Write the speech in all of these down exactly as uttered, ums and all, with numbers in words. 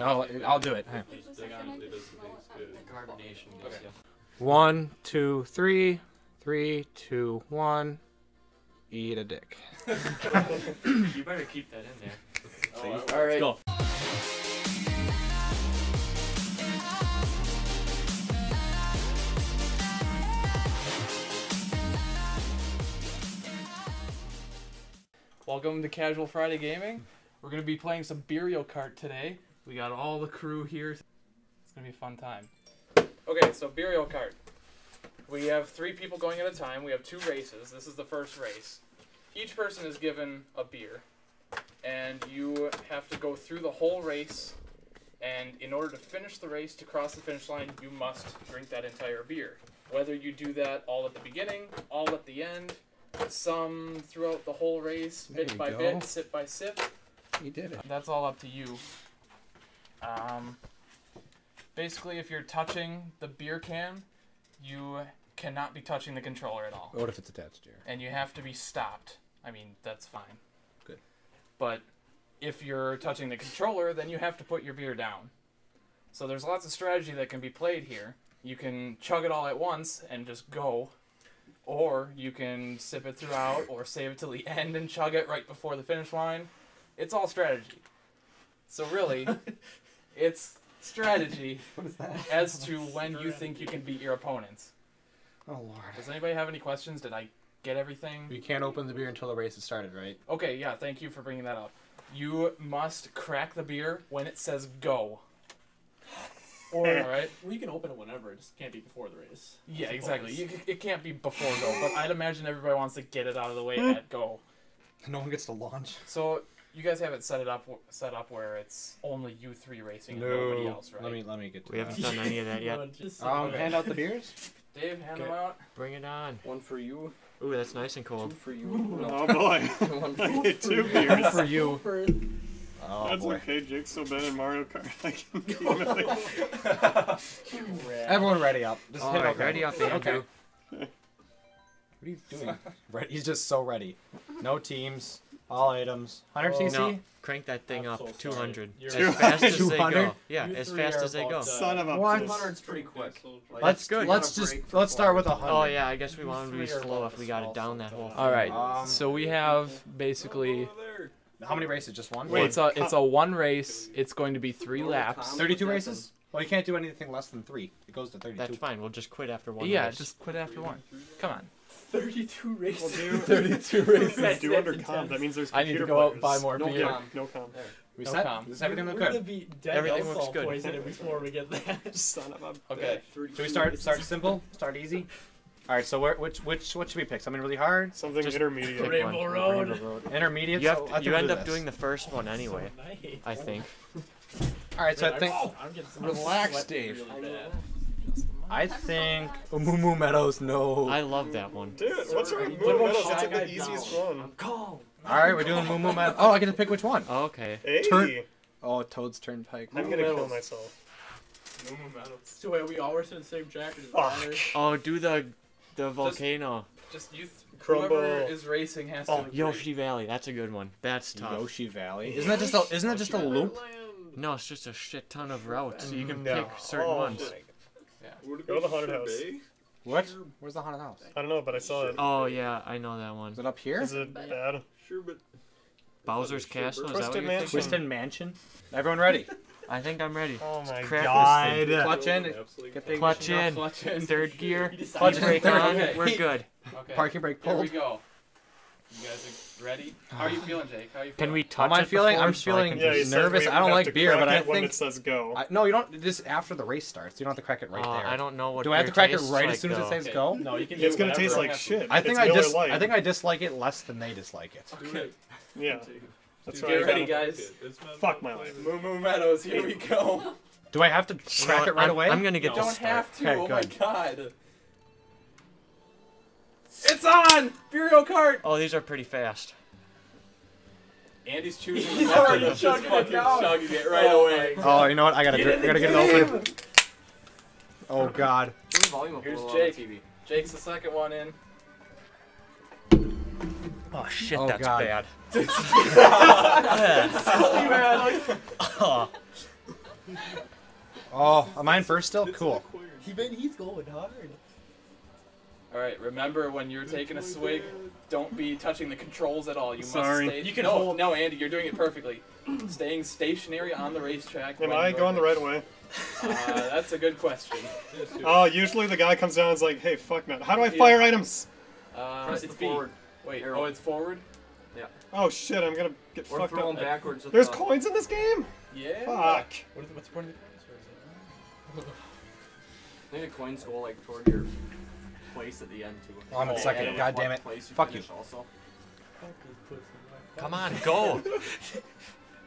I'll, I'll do it. Hang on. One, two, three. Three, two, one. Eat a dick. You better keep that in there. Oh, all right. Let's go. Welcome to Casual Friday Gaming. We're going to be playing some Beerio Kart today. We got all the crew here. It's going to be a fun time. Okay, so Beerio Kart. We have three people going at a time. We have two races. This is the first race. Each person is given a beer. And you have to go through the whole race. And in order to finish the race, to cross the finish line, you must drink that entire beer. Whether you do that all at the beginning, all at the end, some throughout the whole race, bit by bit, sip by sip. You did it. That's all up to you. Um, basically, if you're touching the beer can, you cannot be touching the controller at all. What if it's attached to you? And you have to be stopped. I mean, that's fine. Good. But if you're touching the controller, then you have to put your beer down. So there's lots of strategy that can be played here. You can chug it all at once and just go. Or you can sip it throughout or save it till the end and chug it right before the finish line. It's all strategy. So really, it's strategy what is that? as to when strategy. you think you can beat your opponents. Oh, Lord. Does anybody have any questions? Did I get everything? You can't open the beer until the race has started, right? Okay, yeah, thank you for bringing that up. You must crack the beer when it says go. Or, right? Well, you can open it whenever. It just can't be before the race. Yeah, exactly. You, it can't be before go, but I'd imagine everybody wants to get it out of the way at go. No one gets to launch. So... You guys haven't set it up, set up where it's only you three racing no. and nobody else, right? Let me, let me get to we that. We haven't done any of that yet. um, hand out the beers. Dave, hand them out. Bring it on. One for you. Ooh, that's nice and cold. Two for you. No. Oh, boy. One for you. Two beers. One for you. Oh, that's boy. Okay, Jake's so bad in Mario Kart. I can be Everyone ready up. Just All hit right, ready up, Andrew. Okay. What are you doing? He's just so ready. No teams. All items. one hundred C C? No, crank that thing I'm up. So two hundred. As fast as they go. Yeah, you as fast as they go. Son of a bitch. one hundred's pretty quick. Like, let's good. Let's just let's start with one hundred. Oh yeah, I guess we you want to be slow if we got it down that whole thing. All right. Um, so we have basically how many races? Just one. Wait, it's a it's a one race. It's going to be three laps. thirty-two races? Well, you can't do anything less than three. It goes to thirty-two. That's fine. We'll just quit after one. Yeah, race. just quit after one. Come on. Thirty-two races. We'll do thirty-two races. Do under comp. That means there's. I need to go players. out and buy more no beer. Comp. No comp. There. We no set. Comp. Is everything look good? Be dead everything looks good. Poison before we get that. Son of a. Okay. Should we start? Start simple. Start easy. All right. So where, which which what should we pick? Something really hard. Something Just intermediate. Rainbow Road. Rainbow Road. Intermediate. You, have to, so you end do up doing the first one anyway. Oh, so nice. I think. All right. So I think. Relax, Dave. I think oh, Moo Moo Meadows, no. I love that one. Dude, what's wrong with Moo Moo Meadows? That's like the easiest one. I'm calm. Alright, we're doing Moo Moo Meadows. Oh, I get to pick which one. Oh, okay. Hey. Turn oh, Toad's Turnpike. I'm gonna kill myself. Moo Moo Meadows. So wait, we all were in the same jacket as others. Oh, do the the volcano. Just, just you Crumble. Whoever is racing has oh, to. Oh, Yoshi Valley. That's a good one. That's tough. Yoshi Valley. Isn't that just a isn't that just a loop? No, it's just a shit ton of routes. You can no. pick certain oh, ones. Shit. Go to the haunted house. What? Where's the haunted house? I don't know, but I saw it. Oh yeah, I know that one. Is it up here? Is it bad? Bowser's Castle? Is that what you're thinking? Twisted Mansion? Everyone ready? I think I'm ready. Oh my god. Clutch in. Clutch in. Third gear. Clutch brake on. We're good. Parking brake pulled. Here we go. You guys are ready? How are you feeling, Jake? How are you feeling? Can we touch it before? I'm feeling nervous. I don't like beer, but I think... it says go. I, no, you don't... Just after the race starts. You don't have to crack it right uh, there. I don't know what Do I have to crack it right like as soon though. as it says okay. go? No, you can do It's going to taste like shit. I think I, dis I think I dislike it less than they dislike it. Okay. Yeah. That's Get ready, guys. Fuck my life. Moo Moo Meadows, here we go. Do I have to crack it right away? I'm going to get this don't have to. Oh my god. It's on! Beerio Kart! Oh, these are pretty fast. Andy's choosing He's already He's chugging it down. chugging it right oh, away. Oh, you know what? I gotta, get I gotta get it open. Oh, God. Here's Jake. Jake's the second one in. Oh shit, oh, that's God. bad. Oh. Oh, am I in first still? Cool. He been, he's going hard. Alright, remember when you're taking a swig, don't be touching the controls at all. You Sorry. must stay... You can no, hold. no, Andy, you're doing it perfectly. Staying stationary on the racetrack. Am I going the right way? Uh, that's a good question. Oh, usually the guy comes down and is like, hey, fuck, man. How do I fire yeah. items? Uh, Press it's forward. Wait, arrow. oh, it's forward? Yeah. Oh, shit, I'm gonna get or fucked throw up. Them backwards with There's the... coins in this game? Yeah. Fuck. What is the, what's the point of the coins? I think the coins go, like, toward your... place at the end too. Oh, I'm in second. God damn it. Fuck you. Also. Come on, go.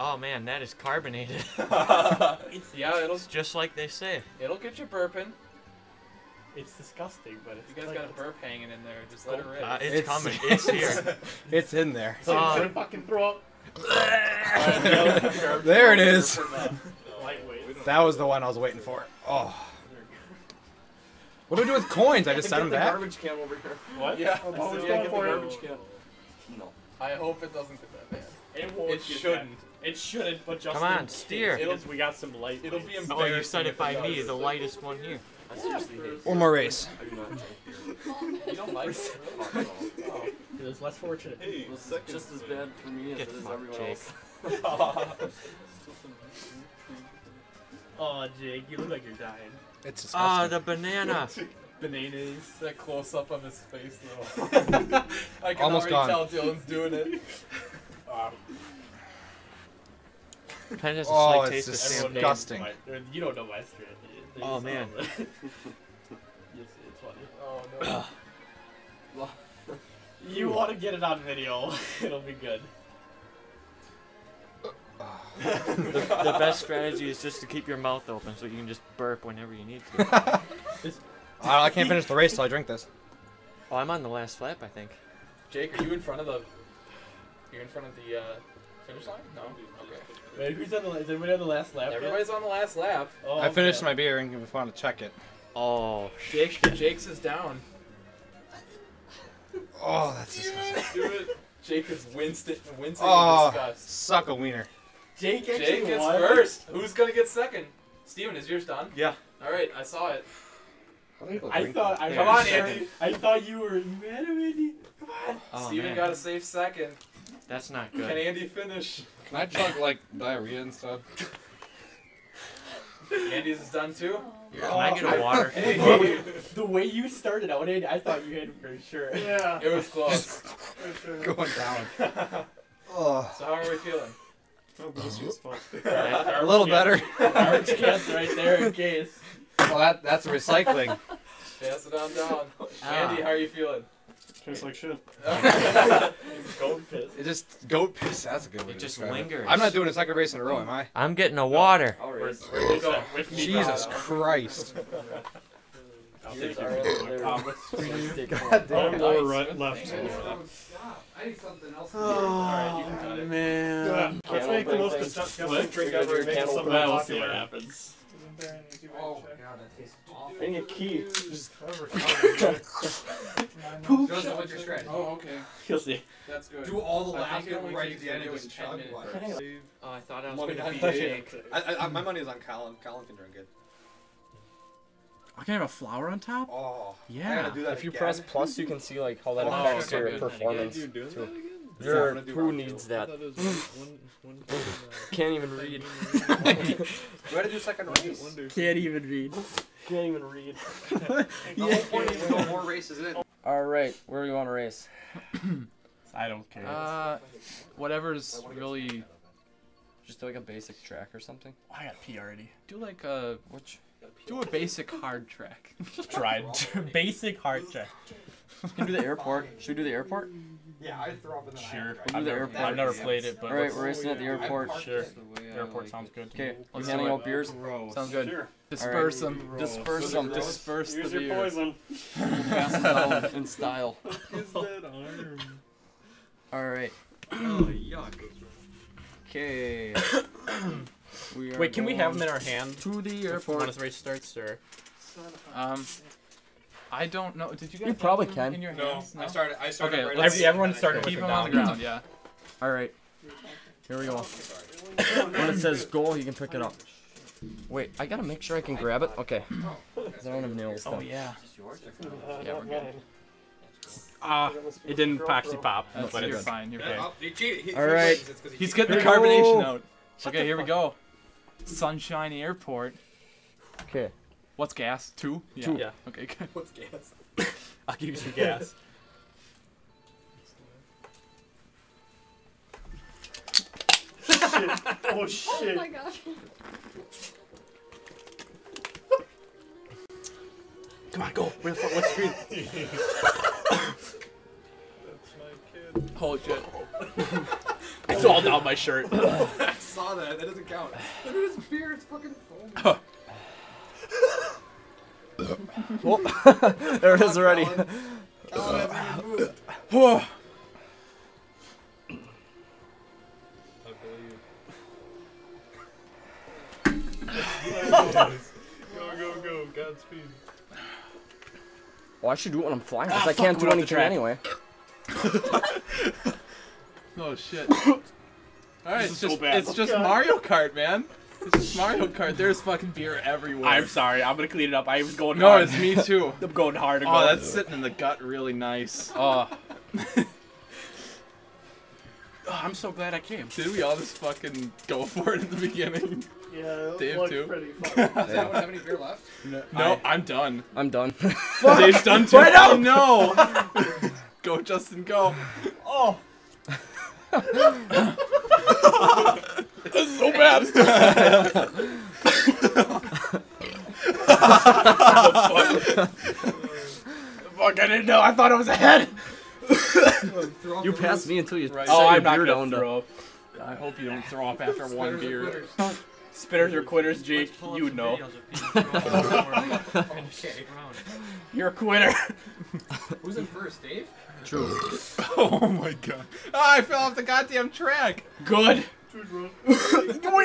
Oh man, that is carbonated. It's, yeah, it'll it's just like they say. It'll get you burping. It's disgusting, but it's you guys like, got a burp hanging in there. Just let it rip. Uh, it's, it's coming. It's here. It's in there. So uh, gonna fucking throw up. There it is. That was the one I was waiting for. Oh. What do I do with coins? I just set them the back. Garbage can over here. What? Yeah. Oh, I said, yeah, get the garbage can. No. I hope it doesn't get that bad. It won't. It shouldn't. That. It shouldn't. But just come on, steer. It'll, we got some light. It'll be embarrassing. Oh, you said it by me, the lightest one here. I seriously hate it. One more race. You don't like it. Oh. It was less fortunate. Hey, it was just as bad for me as it is everyone else. Oh, Jake, you look like you're dying. It's disgusting. Oh, the banana. Bananas. That close-up of his face, though. I can Almost already gone. tell Dylan's doing it. Uh. Kind of has a oh, slight taste of sand. Disgusting. You don't know my strategy. Oh, man. It's funny. Oh, no. Well, you want to get it on video. It'll be good. the, the best strategy is just to keep your mouth open so you can just burp whenever you need to. I, I can't finish the race till I drink this. Oh, I'm on the last lap, I think. Jake, are you in front of the? You're in front of the uh, finish line? No. Okay. Wait, who's on the? Is everybody on the last lap? Everybody's yet? on the last lap. Oh, I finished okay. my beer and if I want to check it. Oh, Jake, Jake's is down. Oh, that's disgusting. Do it. Jake is winced it, wincing oh, in disgust. Suck a wiener. Jake, Jake is won. first. Who's gonna get second? Steven, is yours done? Yeah. All right, I saw it. I thought. I Come on, Andy. I thought you were mad at Andy. Come on. Oh, Steven man. got a safe second. That's not good. Can Andy finish? Can I chug like diarrhea and stuff? Andy's is done too. Yeah. Oh, I get a water. Hey, the way you started out, Andy, I thought you had for sure. Yeah. It was close. For sure. Going down. Oh. So how are we feeling? Oh, yeah, a little better. Garbage cans right there in case. Well, that, that's recycling. Pass it on down. Ah. Andy, how are you feeling? Tastes like shit. Goat piss. It just goat piss. That's a good one. It just lingers. It. I'm not doing a second race in a row, am I? I'm getting a water. No. Right. Where, where go? With me Jesus now. Christ. Or right, left. I need something else. Oh, man. Let's make the most disgusting drink ever and make something else see what happens. Oh, my God, that tastes awful. Bring a key. Just cover it. Poop. Joseph, what's your strategy? Oh, okay. You'll see. That's good. Do all the last one right at the end and just chug it. Oh, I thought I was going to be Jake. My money is on Colin. Colin can drink it. I can have a flower on top? Oh. Yeah. I gotta do that if you again. press plus, you can see like how that oh, affects okay, your performance. You doing that again? Your who needs that? one, one, uh, Can't even read. You gotta do second race. Can't even read. Can't even read. The whole point is no more races in. Alright, where do you want to race? I don't care. Uh, whatever's really... Just do like a basic track or something? Oh, I got P already. Do like a... Which? Do a basic hard track. Try basic hard track. Can do the airport. Should we do the airport? Yeah, I throw up in the Sure. We'll do the airport. I've never played it, but all right, we're racing at the airport. Sure. Airport sounds good. Okay, I'm handing out beers. Sounds good. Sure. Disperse right. them. Disperse them. Disperse Here's the beer. Here's your poison. Pass it down in style. Is that arm? All right. Oh yuck. Okay. We Wait, can we have them in our hand to the airport when the race starts, sir? Um, I don't know. Did you guys? You probably can. In your hands? No, no, I started. I started. Okay, right let's, everyone started. Keep them on the ground. Yeah. All right. Here we go. When it says goal, you can pick it up. Wait, I gotta make sure I can grab it. Okay. Cause I want to nail this thing. Oh yeah. Yeah, we're good. Ah, uh, it didn't actually pop, that's but it's fine. You're okay. He, he, all right. He He's getting the carbonation out. Okay, here we go. Sunshine Airport. Okay. What's gas? Two? Yeah. Two. Yeah. Okay, good. What's gas? I'll give you some gas. Shit. Oh, shit. Oh, my gosh. Come on, go. Where the fuck? What screen? That's my kid. Holy shit. It's all down my shirt. I saw that. That doesn't count. Look at his beard. It's fucking foamy. Well, there it is already. Oh, I believe. Go, go, go. Godspeed. Well, I should do it when I'm flying because ah, I can't do anything anyway. Oh, shit. Alright, it's, so it's just God. Mario Kart, man. This is Mario Kart. There's fucking beer everywhere. I'm sorry. I'm gonna clean it up. I was going no, hard. No, it's me too. I'm going hard. I'm oh, going that's sitting in the gut really nice. Oh. Oh, I'm so glad I came. Did we all just fucking go for it at the beginning? Yeah, Dave too. Pretty fun. Does anyone have any beer left? No, no I, I'm done. I'm done. Dave's done too. Right oh, no! Go, Justin, go. Oh. This is so bad. Fuck? Fuck, I didn't know. I thought I was ahead. You passed me until you. Right. Oh, I'm not going to throw up. I hope you don't throw up after one beer. Spinners or quitters, Jake? You would know. You're a quitter. Who's in first, Dave? True. Oh my god. Oh, I fell off the goddamn track. Good. We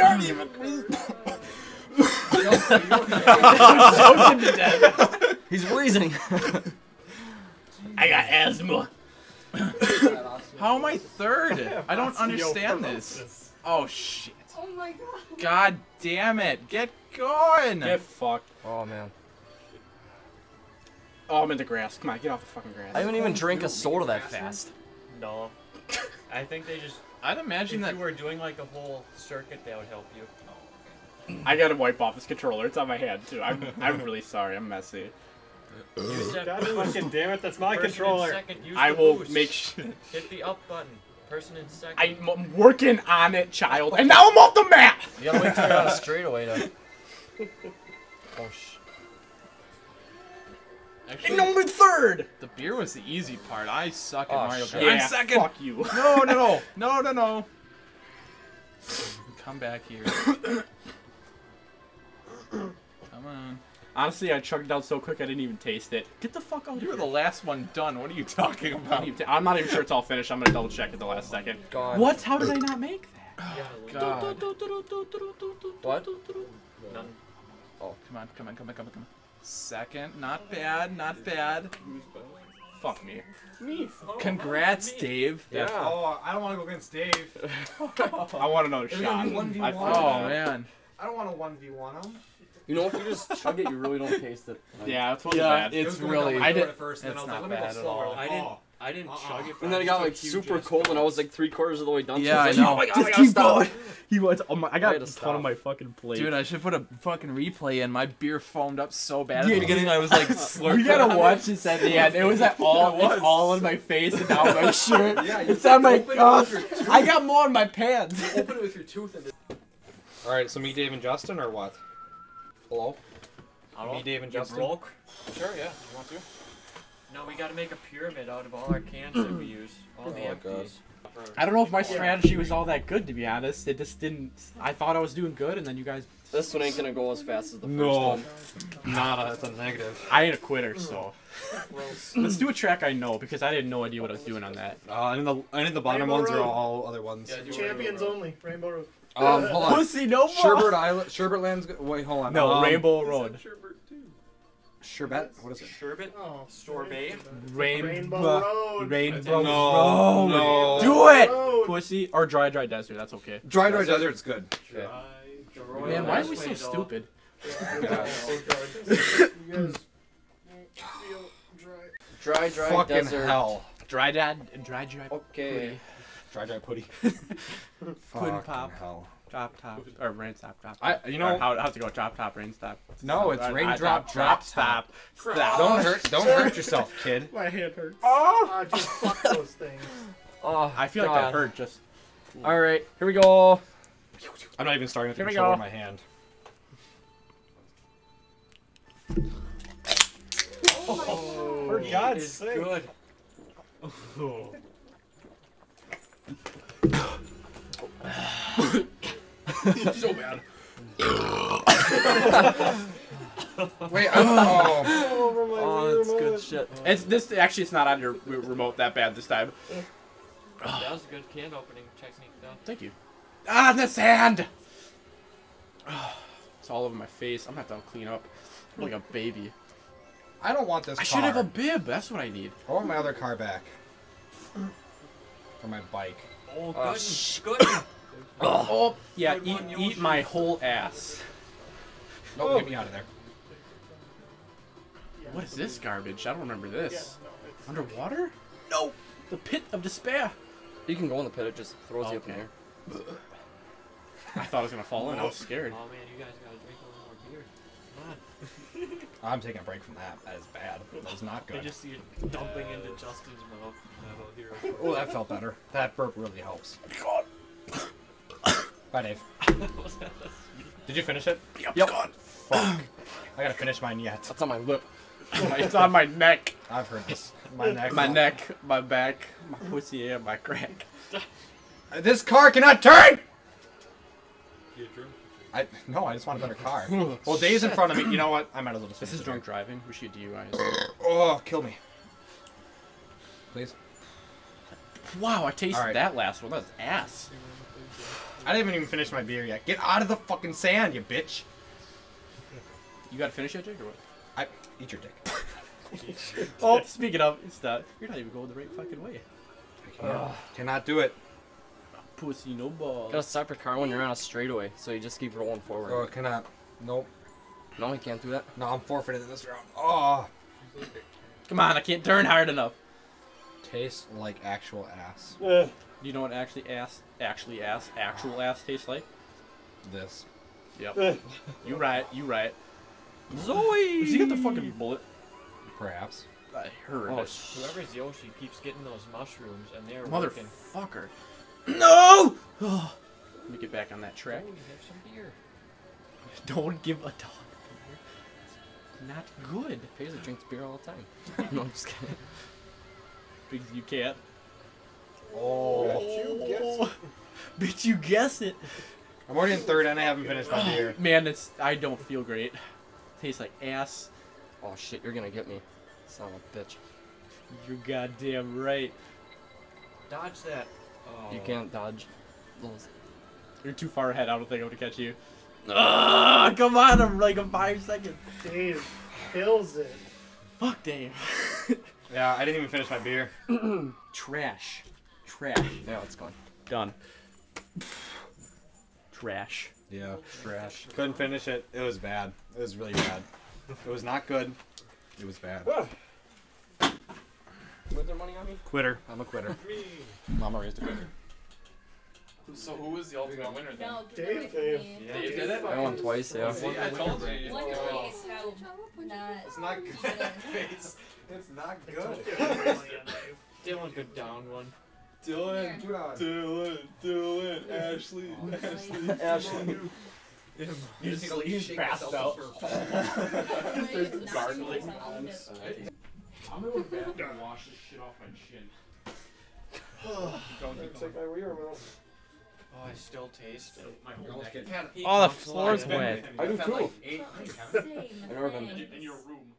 aren't even. He's wheezing. I got asthma. How am I third? I don't understand this. Oh shit. Oh my god. God damn it. Get going. Get fucked. Oh man. Oh, I'm in the grass. Come on, get off the fucking grass. I haven't even drank a soda that fast. No. I think they just. I'd imagine if that if you were doing like a whole circuit, that would help you. Oh, okay. I gotta wipe off this controller. It's on my hand too. I'm I'm really sorry. I'm messy. You said God fucking damn it! That's my person controller. Second, I will boost. Make sure. Hit the up button. Person in second. I'm working on it, child. And now I'm off the map. You gotta wait till you're on a straightaway though. Oh shit. Actually, number third! The beer was the easy part. I suck at oh, Mario Kart. Yeah, I'm second! Fuck you. No, no, no. No, no, no. Come back here. Come on. Honestly, I chugged it out so quick I didn't even taste it. Get the fuck out of here. You were the last one done. What are you talking about? I'm not even sure it's all finished. I'm going to double check at the last oh second. God. What? How did I not make that? Oh, God. What? None. Oh, come on, come on, come on, come on, come on. Second, not bad, not bad. Fuck me. Me. Congrats, Dave. Yeah. Oh, I don't want to go against Dave. I want another shot. I, oh man. I don't want to one v one him. You know, if you just chug it, you really don't taste it. Like, yeah, it's really yeah, bad. It's it really. I did it first, and it's then I was not like, bad at all. I didn't. I didn't uh -uh. chug it. And then it got like super cold, and I was like three quarters of the way done. Yeah, I know. Just keep going. He was. Oh my, I got in front of my fucking plate. Dude, I should put a fucking replay in. My beer foamed up so bad. Yeah, at the beginning I was like slurping. You gotta watch this at the end. It was at all. It was. It's all in my face and down my shirt. Yeah, you it's on my. It uh, it I got more on my pants. You open it with your tooth. And all right, so me, Dave, and Justin, or what? Hello. Hello? Me, Dave, and Justin. You broke? Sure. Yeah. You want to? No, we gotta make a pyramid out of all our cans that we use. All the oh empties. God. I don't know if my strategy was all that good, to be honest. It just didn't. I thought I was doing good, and then you guys. This one ain't gonna go as fast as the first no. one. No. Nada, that's a negative. I ain't a quitter, so. Let's do a track I know, because I had no idea what I was doing on that. Uh, and, the, and the bottom Rainbow ones Road. Are all other ones. Yeah, Champions Rainbow only. Rainbow Road. Um, hold on. Pussy, no more. Sherbet Island. Sherbet Land's. Wait, hold on. No, um, Rainbow Road. Sherbet? What is it? Sherbet? Oh, sorbet? Rainbow, Rainbow Road. Rainbow no, Road. No. Do it! Road. Pussy or Dry Dry Desert, that's okay. Dry Dry Desert's good. Dry, dry, Man, why are we so stupid? Dry Dry Fucking Desert. Hell. Dry Dad. Dry Dry Okay. Dry Dry Putty. Puddin' Pop. Hell. Drop top or rain stop drop. Top. I you know how, how to go drop top rain stop. No, it's rain drop drop stop. Stop. Don't hurt don't hurt yourself, kid. My hand hurts. Oh, oh just fuck those things. Oh, I feel God. like that hurt just. All right, here we go. I'm not even starting with the controller in my hand. Oh, for God's sake. Good. Oh. So bad. Wait, I'm oh. Oh, oh, that's remote. Good shit. It's this actually it's not on your remote that bad this time. That was a good can opening technique though. Thank you. Ah, the sand. It's all over my face. I'm gonna have to clean up. I'm like a baby. I don't want this. I car. should have a bib. That's what I need. I want my other car back. Or my bike. Oh, good. Uh, good. Oh, oh yeah, eat, one, eat my whole ass. Don't oh. get me out of there. What is this garbage? I don't remember this. Underwater? No! The pit of despair! You can go in the pit, it just throws oh, you up okay. in the air. I thought I was gonna fall in, I was scared. Oh man, you guys gotta drink a little more beer. Come on. I'm taking a break from that. That is bad. That is not good. I just see you dumping into Justin's mouth. Here. Oh, that felt better. That burp really helps. God. Bye, Dave. Did you finish it? Yep. yep. God. Fuck. I gotta finish mine yet. That's on my lip. It's on my neck. I've heard this. My neck. My neck, my back, my pussy, and my crack. This car cannot turn! You drunk? I, no, I just want a better car. Well, Dave's in front of me. You know what? I might as well just This is drunk there. driving. We should D U Is. Oh, kill me. Please. Wow, I tasted right. that last one. That was ass. I didn't even finish my beer yet. Get out of the fucking sand, you bitch! You gotta finish your dick or what? I eat your dick. Oh, speaking of, it's not, you're not even going the right fucking way. I can't. Uh, cannot do it. Pussy, no balls. Gotta stop your car when you're on a straightaway, so you just keep rolling forward. Oh, I cannot. Nope. No, you can't do that. No, I'm forfeited this round. Oh. Come on, I can't turn hard enough. Tastes like actual ass. Ugh. You know what actually ass, actually ass, actual ass tastes like? This. Yep. You right, you right. Zoe! Does he get the fucking bullet? Perhaps. I heard. Oh, whoever's Yoshi keeps getting those mushrooms and they're Motherfucker. Working. No! Let me get back on that track. Don't give some beer. Don't give a dog beer. It's not good. Paisley drinks beer all the time. No, I'm just kidding. Because you can't. Oh, you guess it. Bitch, you guess it. I'm already in third and I haven't finished my beer. Man, it's I don't feel great. Tastes like ass. Oh shit, you're gonna get me. Son of a bitch. You're goddamn right. Dodge that. Oh. You can't dodge. You're too far ahead, I don't think I'm gonna catch you. Ugh, come on, I'm like in five seconds. Dave kills it. Fuck Dave. Yeah, I didn't even finish my beer. Trash. Trash. Now it's gone. Done. Trash. Yeah, trash. Couldn't finish it. It was bad. It was really bad. It was not good. It was bad. Put their money on me? Quitter. I'm a quitter. Mama raised a quitter. So who was the ultimate winner then? No, Dave. Dave. Yeah. Dave did it? I won twice, yeah. See, I told you. you oh. It's not good. It's not good. Dylan go down one. Dylan, Dylan, Dylan, Ashley, Ashley, Ashley. You just need to passed out. There's the gargling. I'm gonna go back and wash this shit off my chin. Don't take my rear remote. Oh, I still taste it. My whole neck. Oh, the floor's wet. I do too. I've never been in your room.